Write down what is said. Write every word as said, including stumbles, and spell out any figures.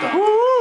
stuff. Woo!